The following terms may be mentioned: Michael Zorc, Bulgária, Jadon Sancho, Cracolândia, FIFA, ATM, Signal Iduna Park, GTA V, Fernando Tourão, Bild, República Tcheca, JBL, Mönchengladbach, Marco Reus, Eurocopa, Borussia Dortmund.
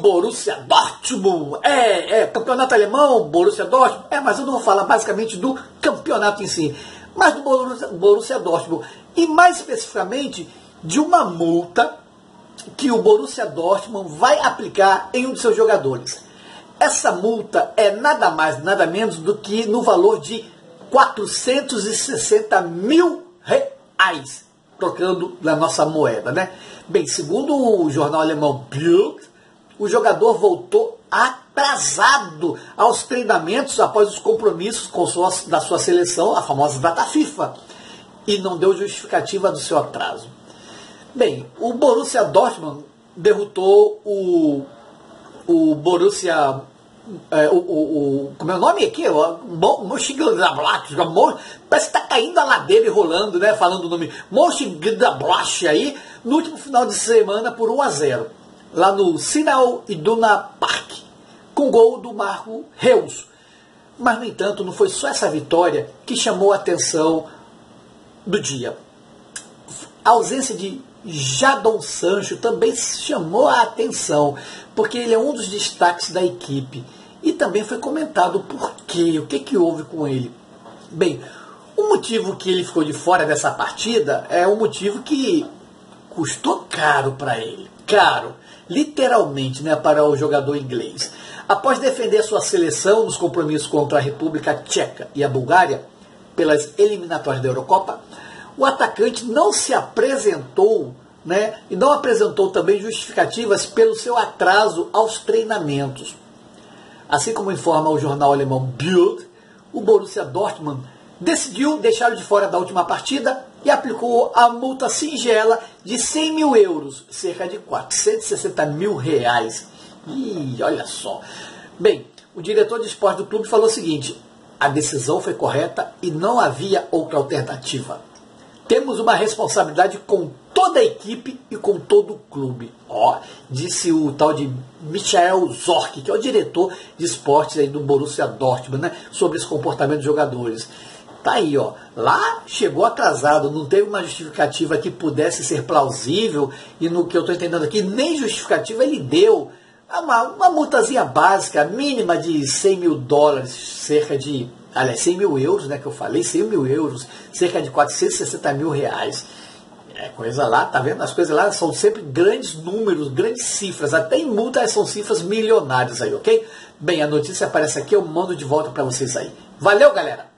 Borussia Dortmund. Campeonato alemão, Borussia Dortmund. Mas eu não vou falar basicamente do campeonato em si, mas do Borussia Dortmund. E mais especificamente de uma multa que o Borussia Dortmund vai aplicar em um de seus jogadores. Essa multa é nada mais, nada menos do que no valor de 460 mil reais. Trocando na nossa moeda, né? Bem, segundo o jornal alemão Bild, o jogador voltou atrasado aos treinamentos após os compromissos com da sua seleção, a famosa data FIFA, e não deu justificativa do seu atraso. Bem, o Borussia Dortmund derrotou o Borussia... como é o nome aqui? Mönchengladbach. Parece que está caindo a ladeira e rolando, né? Falando o nome Mönchengladbach aí, no último final de semana por 1-0, lá no Signal Iduna Park, com gol do Marco Reus. Mas, no entanto, não foi só essa vitória que chamou a atenção do dia. A ausência de Jadon Sancho também chamou a atenção, porque ele é um dos destaques da equipe. E também foi comentado o porquê, o que houve com ele. Bem, o motivo que ele ficou de fora dessa partida é um motivo que custou caro para ele. Caro, literalmente, né, para o jogador inglês. Após defender sua seleção nos compromissos contra a República Tcheca e a Bulgária, pelas eliminatórias da Eurocopa, o atacante não se apresentou, né, e não apresentou também justificativas pelo seu atraso aos treinamentos. Assim como informa o jornal alemão Bild, o Borussia Dortmund decidiu deixá-lo de fora da última partida e aplicou a multa singela de 100 mil euros, cerca de 460 mil reais. Olha só. Bem, o diretor de esporte do clube falou o seguinte: a decisão foi correta e não havia outra alternativa. Temos uma responsabilidade com toda a equipe e com todo o clube. Disse o tal de Michael Zorc, que é o diretor de esportes aí do Borussia Dortmund, né, sobre esse comportamento dos jogadores. Tá aí, ó. Lá chegou atrasado, não teve uma justificativa que pudesse ser plausível, e no que eu estou entendendo aqui, nem justificativa ele deu. Uma multazinha básica, mínima de 100 mil dólares, cerca de... Aliás, 100 mil euros, né, que eu falei, 100 mil euros, cerca de 460 mil reais. Coisa lá, tá vendo? As coisas lá são sempre grandes números, grandes cifras, até em multas são cifras milionárias aí, ok? Bem, a notícia aparece aqui, eu mando de volta pra vocês aí. Valeu, galera!